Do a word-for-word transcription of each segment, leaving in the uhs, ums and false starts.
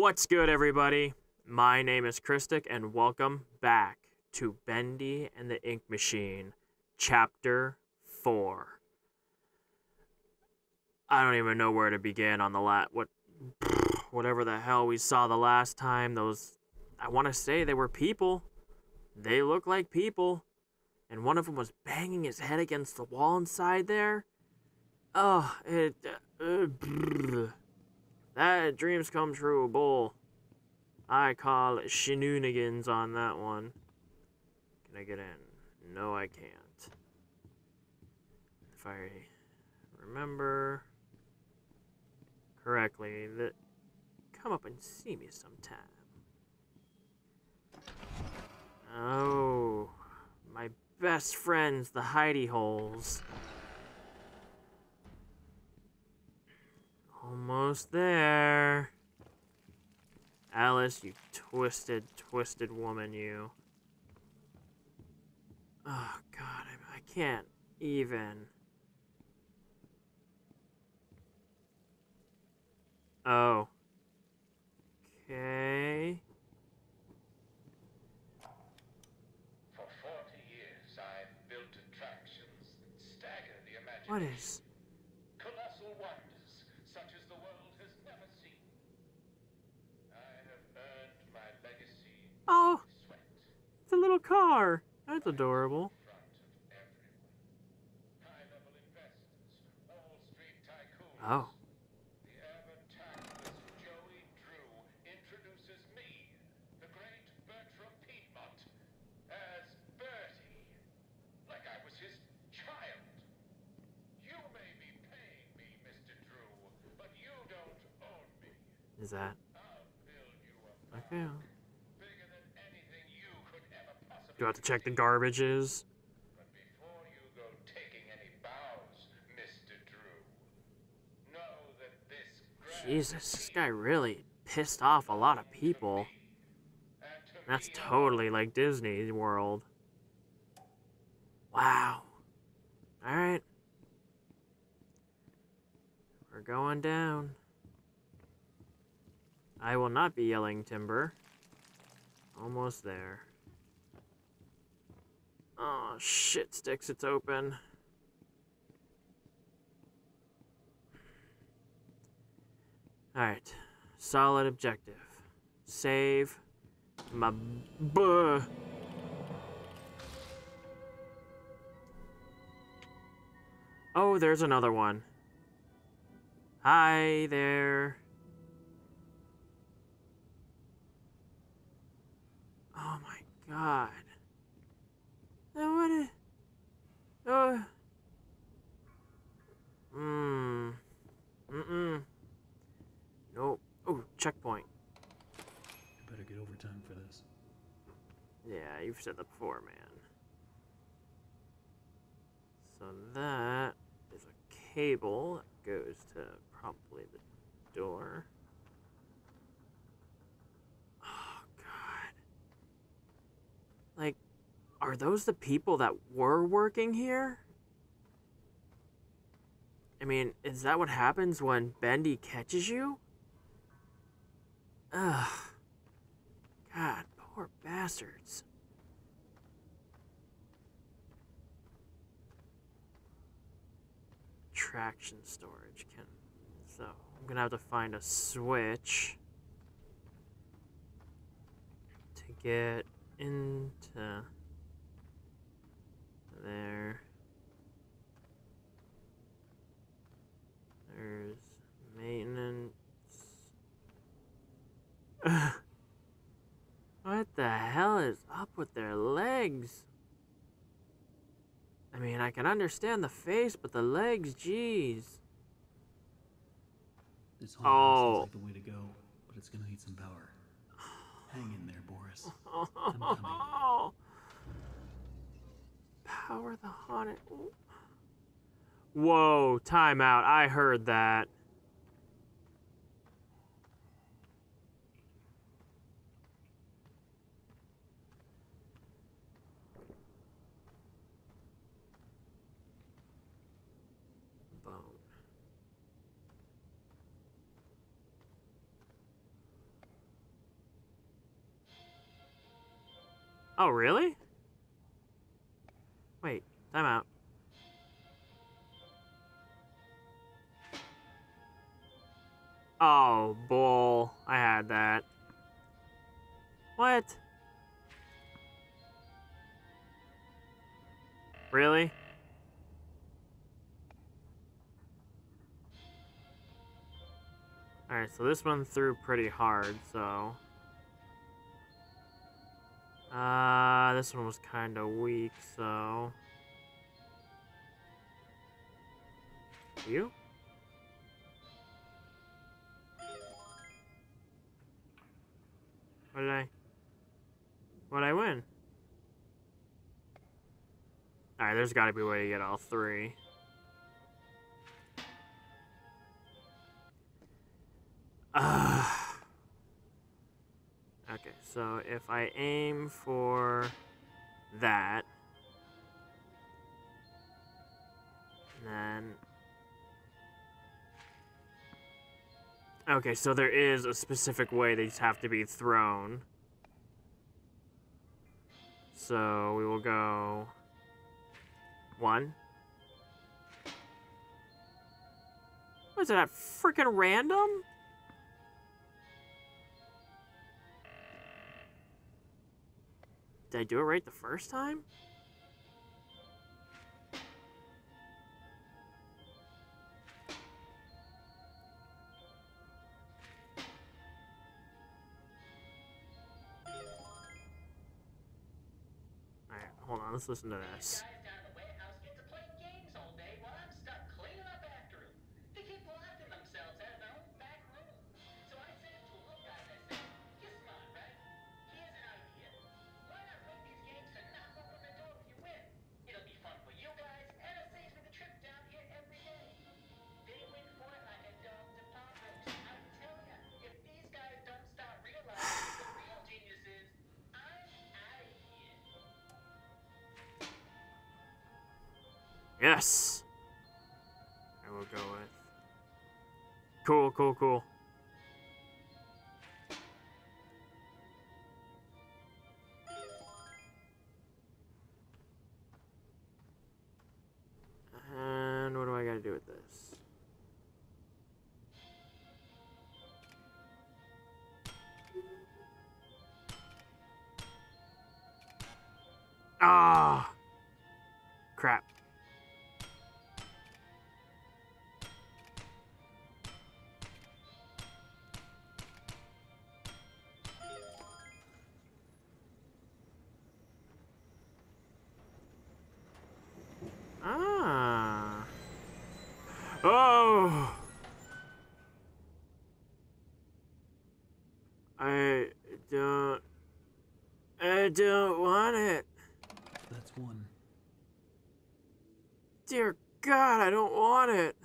What's good, everybody? My name is Christic, and welcome back to Bendy and the Ink Machine, Chapter four. I don't even know where to begin on the last... What, whatever the hell we saw the last time. Those... I want to say they were people. They look like people. And one of them was banging his head against the wall inside there. Oh, it... Uh, uh, that dreams come true, bull. I call it shenanigans on that one. Can I get in? No, I can't. If I remember correctly, that come up and see me sometime. Oh, my best friends, the hidey holes. Almost there. Alice, you twisted, twisted woman, you. Oh, God, I, I can't even. Oh. Okay. For forty years, I've built attractions that stagger the imagination. What is... Oh, it's a little car. That's adorable. Oh. The advertisement Joey Drew introduces me, the great Bertram Piedmont, as Bertie, like I was his child. You may be paying me, Mister Drew, but you don't own me. Is that? I'll build you a park. Okay. Do I have to check the garbages? But before you go taking any bows, Mister Drew, know that this Jesus, this guy really pissed off a lot of people. That's totally like Disney World. Wow. Alright. We're going down. I will not be yelling timber. Almost there. Oh, shit sticks, it's open. Alright. Solid objective. Save my buh. Oh, there's another one. Hi there. Oh my God. What? Oh. Mm. Mm-mm. Nope. Oh, checkpoint. You better get overtime for this. Yeah, you've said that before, man. So that is a cable that goes to probably the door. Oh, God. Like... Are those the people that were working here? I mean, is that what happens when Bendy catches you? Ugh. God, poor bastards. Traction storage can... So, I'm gonna have to find a switch to get into... There. There's maintenance. Ugh. What the hell is up with their legs? I mean, I can understand the face, but the legs, jeez. This whole oh. Seems like the way to go, but it's gonna need some power. Hang in there, Boris. I'm coming. Power the haunted. Ooh. Whoa, time out. I heard that. Bone. Oh, really? Wait, time out. Oh, bull. I had that. What? Really? Alright, so this one threw pretty hard, so... Uh, this one was kind of weak, so... You? What did I... What did I win? Alright, there's gotta be a way to get all three. Ugh. Okay, so if I aim for that, then... Okay, so there is a specific way these have to be thrown. So we will go... One. What is that, frickin' random? Did I do it right the first time? Alright, hold on, let's listen to this. Yes! I will go with... Cool, cool, cool. And what do I gotta do with this? Ah! Crap. Oh! I don't... I don't want it. That's one. Dear God, I don't want it.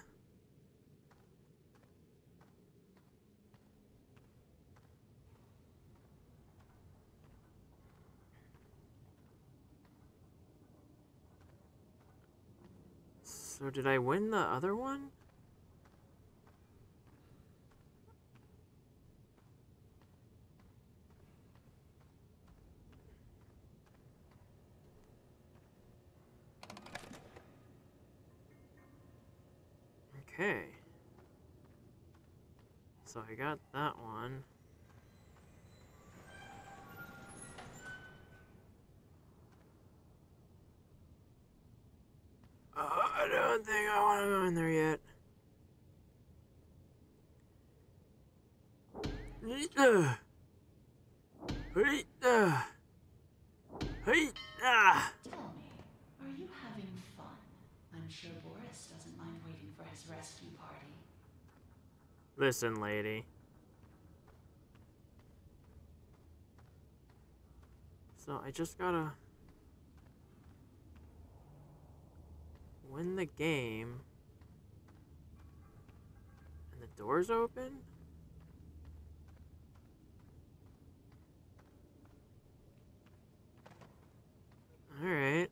So did I win the other one? Okay. So I got that one. Uh, I don't think I want to go in there yet. Tell me, are you having fun? I'm sure Boris doesn't mind waiting for his rescue party. Listen, lady. So I just gotta... win the game, and the door's open? Alright.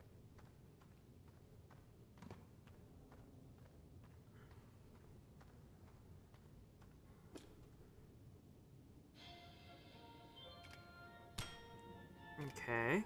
Okay.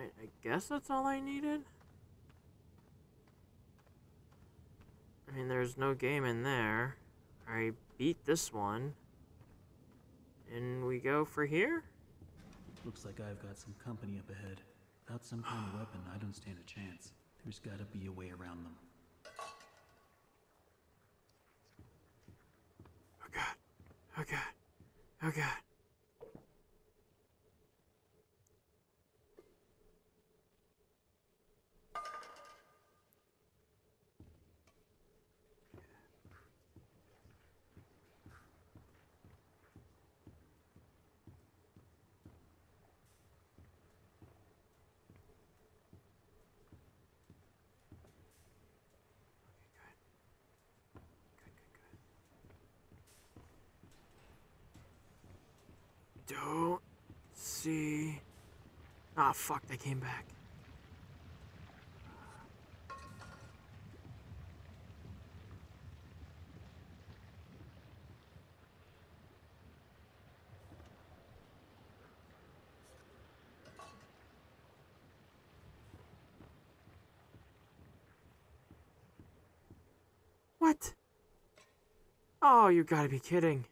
I, I guess that's all I needed. I mean, there's no game in there. I beat this one. And we go for here? Looks like I've got some company up ahead. Without some kind of weapon, I don't stand a chance. There's gotta be a way around them. Oh god. Oh god. Oh god. Don't see. Ah, fuck, they came back. What? Oh, you gotta be kidding.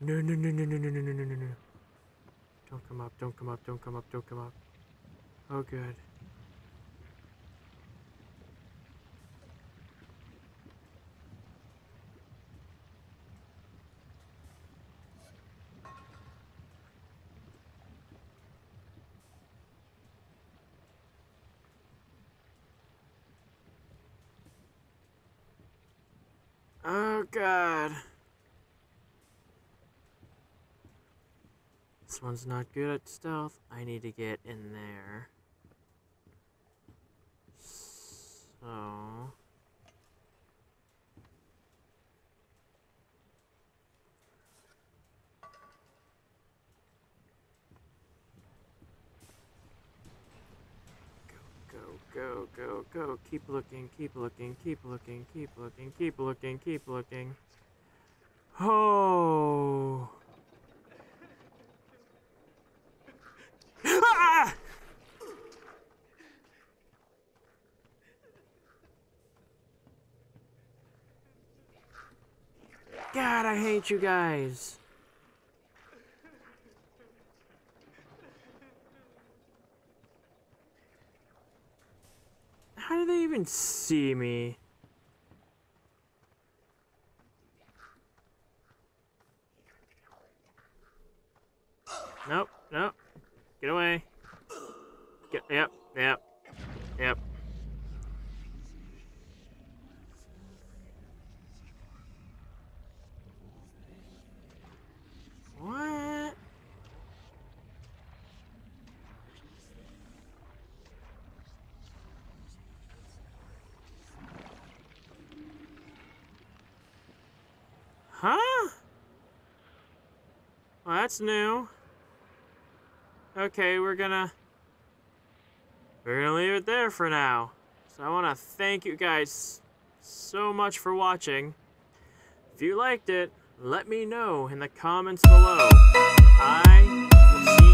No, no, no, no, no, no, no, no, no, no. Don't come up, don't come up, don't come up, don't come up. Oh, good. Oh, God. This one's not good at stealth. I need to get in there. So... Go, go, go, go, go. Keep looking, keep looking, keep looking, keep looking, keep looking, keep looking. Oh... God, I hate you guys. How do they even see me? Nope, nope. Get away. Get, yep, yep, yep. What? Huh? Well, that's new. Okay, we're gonna... We're gonna leave it there for now. So I wanna thank you guys so much for watching. If you liked it, let me know in the comments below. I will see you.